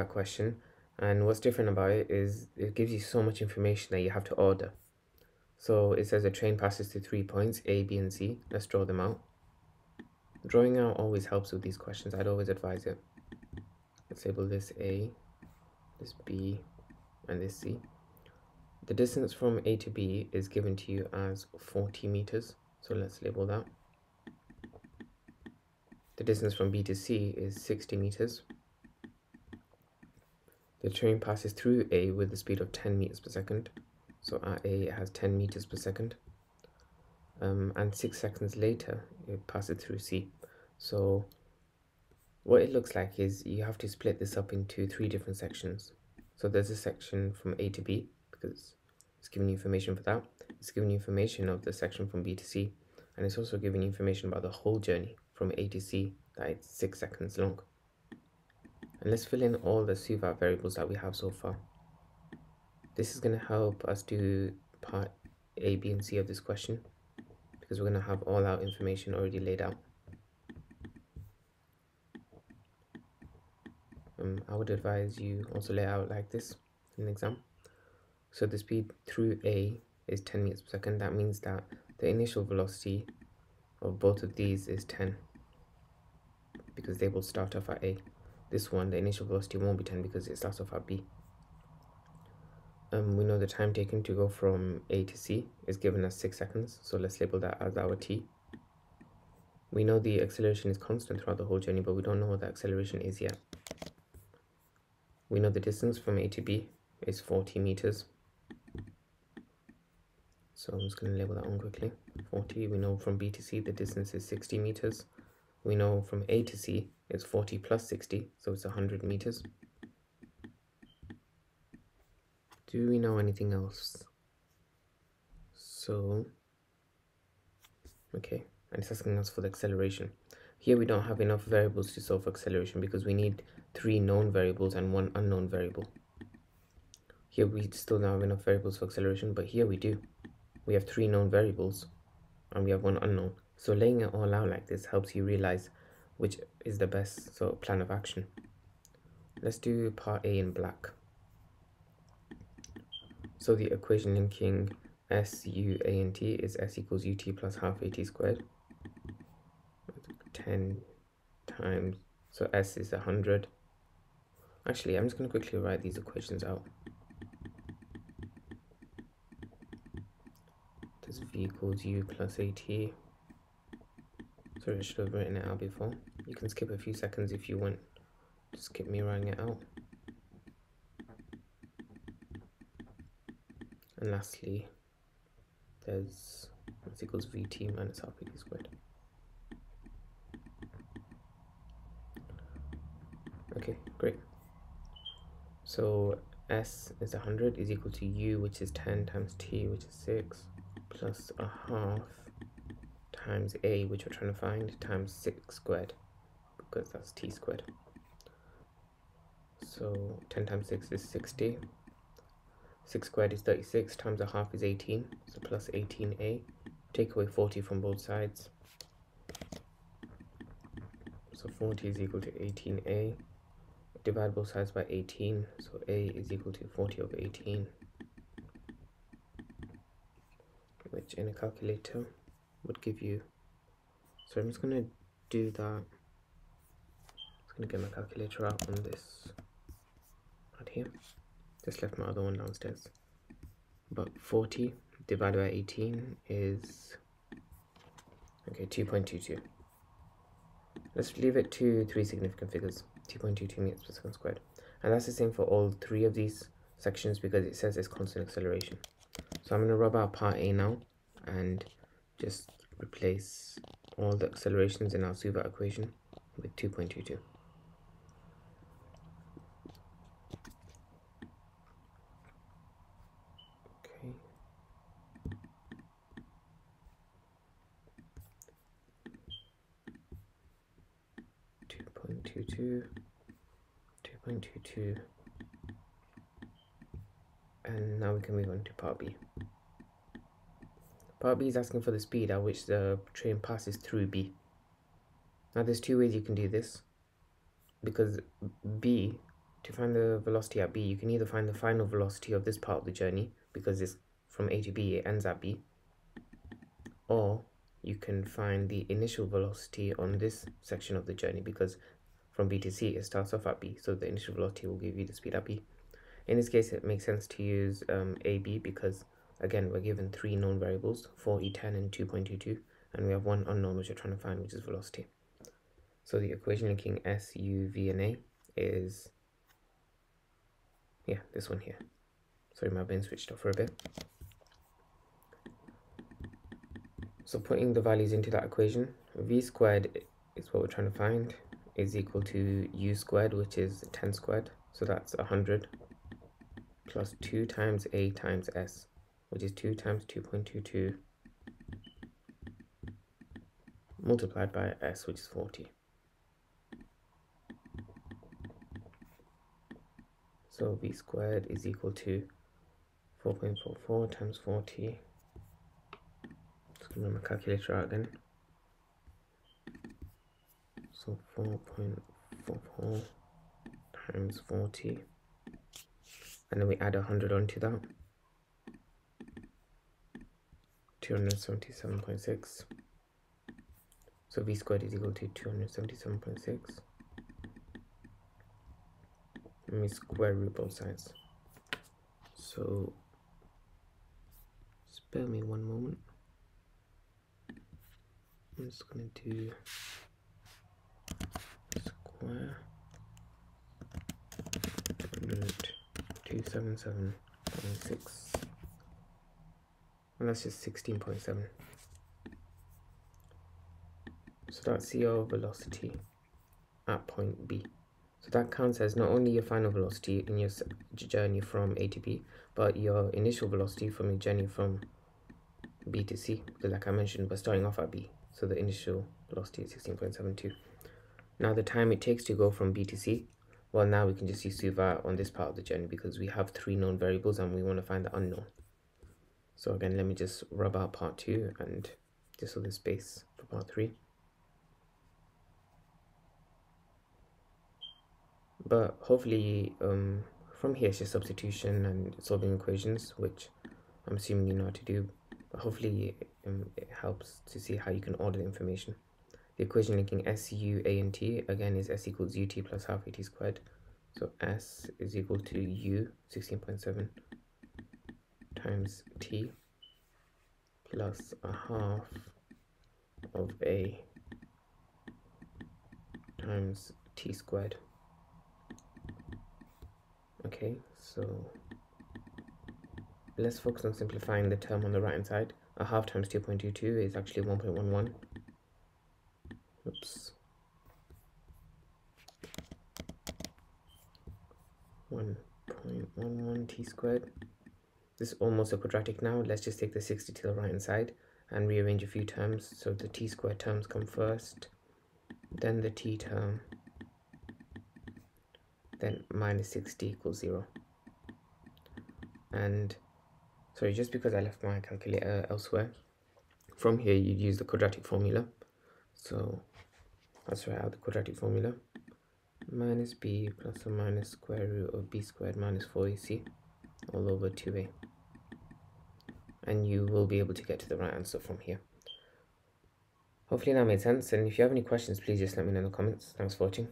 that question. And what's different about it is it gives you so much information that you have to order. So it says a train passes through 3 points, A, B, and C. Let's draw them out. Drawing out always helps with these questions. I'd always advise it. Let's label this A, this B, and this C. The distance from A to B is given to you as 40 meters. So let's label that. The distance from B to C is 60 meters. The train passes through A with a speed of 10 meters per second. So at A, it has 10 meters per second. And 6 seconds later, it passes through C. So what it looks like is you have to split this up into 3 different sections. So there's a section from A to B, because it's giving you information for that. It's giving you information of the section from B to C. And it's also giving you information about the whole journey from A to C, that it's 6 seconds long. And let's fill in all the Suvat variables that we have so far. This is going to help us do part A, B, and C of this question, because we're going to have all our information already laid out. I would advise you also lay out like this in the exam. So the speed through A is 10 meters per second. That means that the initial velocity of both of these is 10, because they will start off at A. This one, the initial velocity won't be 10 because it starts off at B. We know the time taken to go from A to C is given as 6 seconds, so let's label that as our t. We know the acceleration is constant throughout the whole journey, but we don't know what the acceleration is yet. We know the distance from A to B is 40 meters. So I'm just going to label that on quickly. 40, we know from B to C the distance is 60 meters. We know from A to C is 40 plus 60, so it's 100 meters. Do we know anything else? So, okay, and it's asking us for the acceleration. Here we don't have enough variables to solve for acceleration because we need 3 known variables and 1 unknown variable. Here we still don't have enough variables for acceleration, but here we do. We have 3 known variables and we have 1 unknown. So laying it all out like this helps you realize which is the best sort of plan of action. Let's do part A in black. So the equation linking S, U, A, and T is S equals UT plus half AT squared. 10 times, so S is 100. Actually, I'm just going to quickly write these equations out. This V equals U plus AT. Sorry, I should have written it out before. You can skip a few seconds if you want. Just skip me writing it out. And lastly, there's S equals Vt minus half Vt squared. Okay, great. So S is 100 is equal to U, which is 10, times T, which is 6, plus a half times A, which we're trying to find, times 6 squared, because that's T squared. So 10 times 6 is 60. 6 squared is 36, times a half is 18, so plus 18a. Take away 40 from both sides. So 40 is equal to 18a. Divide both sides by 18, so a is equal to 40 over 18. Which in a calculator would give you... So I'm just going to do that. I'm just going to get my calculator out on this right here. Just left my other one downstairs. But 40 divided by 18 is, okay, 2.22. Let's leave it to 3 significant figures, 2.22 meters per second squared. And that's the same for all 3 of these sections because it says it's constant acceleration. So I'm going to rub out part A now and just replace all the accelerations in our Suvat equation with 2.22. And now we can move on to part B. Part B is asking for the speed at which the train passes through B. Now there's 2 ways you can do this, because B to find the velocity at B, you can either find the final velocity of this part of the journey, because it's from A to B, it ends at B, or you can find the initial velocity on this section of the journey, because from B to C it starts off at B, so the initial velocity will give you the speed at B. In this case, it makes sense to use AB, because again we're given three known variables, 4e10 and 2.22, and we have one unknown which we're trying to find, which is velocity. So the equation linking S, U, V and A is this one here. Sorry, my brain switched off for a bit. So putting the values into that equation, V squared is what we're trying to find, is equal to U squared, which is 10 squared, so that's 100, plus 2 times A times S, which is 2 times 2.22 multiplied by S, which is 40. So V squared is equal to 4.44 times 40. Just give me my calculator out again. So 4.44 times 40. And then we add 100 onto that. 277.6. So V squared is equal to 277.6. Let me square root both sides. So, spare me one moment. I'm just gonna do square root 277.6, and that's just 16.7. So that's your velocity at point B. So that counts as not only your final velocity in your journey from A to B, but your initial velocity from your journey from B to C, because like I mentioned, we're starting off at B, so the initial velocity is 16.72. Now the time it takes to go from B to C, well, now we can just use Suvat on this part of the journey, because we have three known variables and we want to find the unknown. So again, let me just rub out part 2 and just leave the space for part 3. But hopefully from here it's just substitution and solving equations, which I'm assuming you know how to do, but hopefully it helps to see how you can order the information. The equation linking S, U, A and T again is S equals UT plus half AT squared, so S is equal to U 16.7 times T plus a half of A times T squared. Okay, so let's focus on simplifying the term on the right hand side. A half times 2.22 is actually 1.11. Oops. 1.11 t squared. This is almost a quadratic now. Let's just take the 60 to the right hand side and rearrange a few terms. So the t squared terms come first, then the t term, then minus 60 equals 0. And sorry, just because I left my calculator elsewhere, from here you use the quadratic formula. So let's write out the quadratic formula. Minus b plus or minus square root of b squared minus 4ac all over 2a. And you will be able to get to the right answer from here. Hopefully that made sense. And if you have any questions, please just let me know in the comments. Thanks for watching.